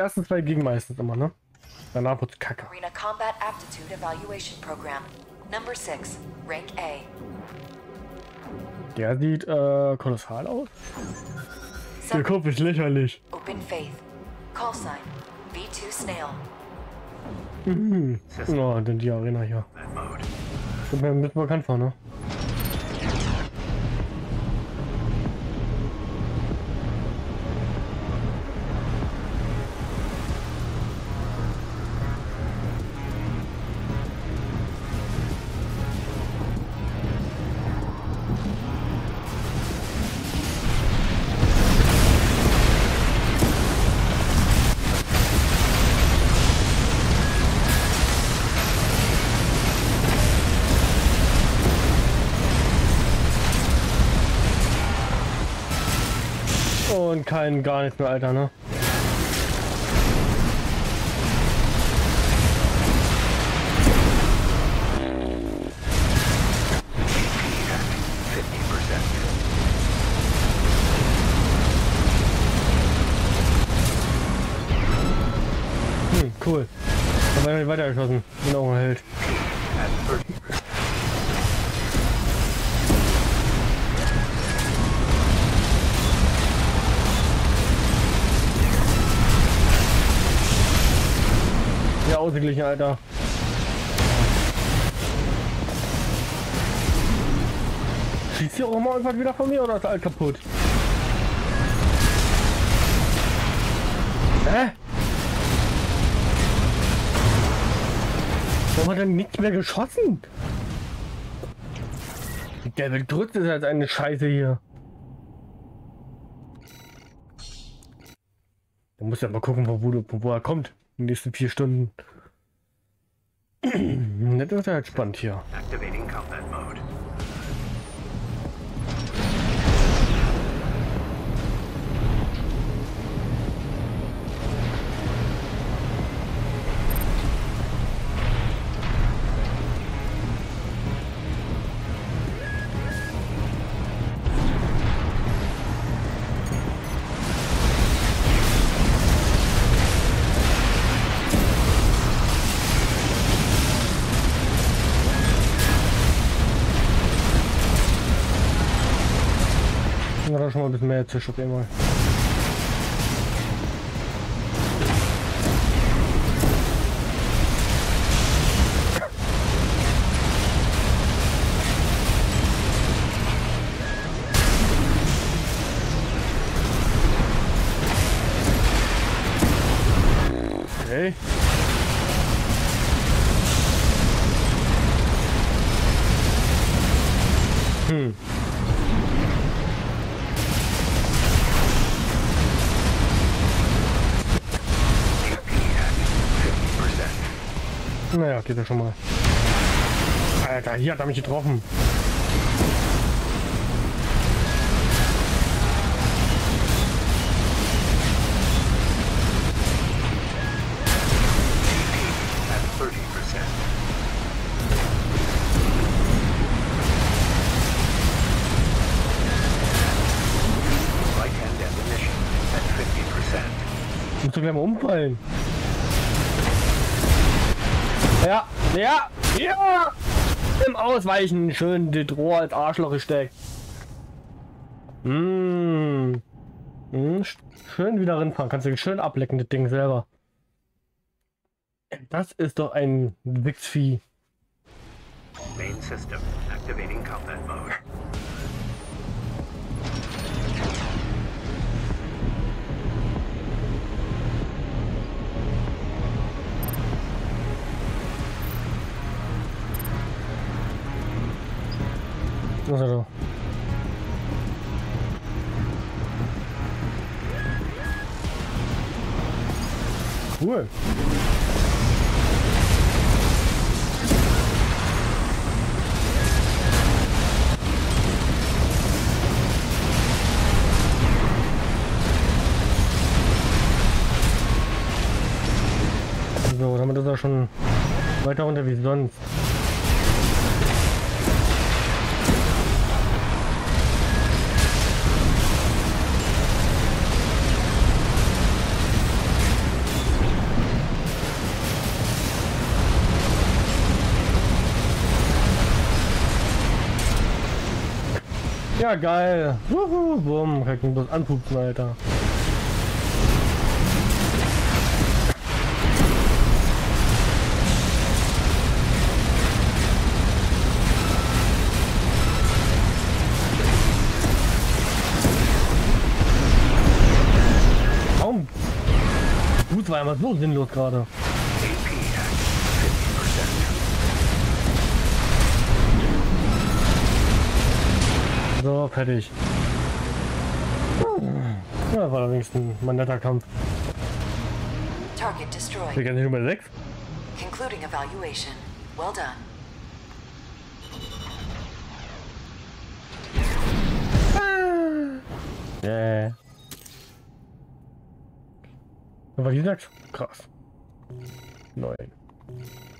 Die ersten zwei gegen meistens immer, ne? Danach wird's kacke. Arena Combat Aptitude Evaluation Program. Number 6, Rank A. Der sieht kolossal aus. Der Kopf ist lächerlich. Open Faith. Call sign. V2 Snail. Mhm. Oh, denn die Arena hier. Kommt mir ein bisschen bekannt vor, ne? Und kein gar nichts mehr, Alter, ne? Hm, cool. Da war ich nicht weitergeschossen. Bin auch ein Held. Ausgeglichen, Alter. Schießt hier auch mal einfach wieder von mir oder ist alt kaputt? Hä? Warum hat er nicht mehr geschossen? Die gelbe Grütze ist halt eine Scheiße hier. Da muss ja mal gucken, wo er kommt. In den nächsten 4 Stunden. Das ist halt spannend hier. Schon mal ein bisschen mehr Tisch auf einmal. Okay. Hm. Naja, geht ja schon mal. Alter, hier hat er mich getroffen. Ich muss doch gleich mal umfallen. Ja, ja, ja! Im Ausweichen schön die Rohr als Arschloch gesteckt. Mmh. Mmh. Schön wieder rinfahren. Kannst du schön ablecken, das Ding selber. Das ist doch ein Wichsvieh. Main System. Activating Combat Mode. Also. Cool. So, damit ist er schon weiter runter wie sonst. Ja, geil. Wuhu, bumm, kann ich mich bloß anpupsen, Alter. Warum? Gut, war einmal so sinnlos gerade. So, fertig. Ja, war allerdings ein netter Kampf. Target destroyed. Wir gehen Nummer 6. Concluding evaluation. Well done. Yeah. Aber wie gesagt, krass. 9.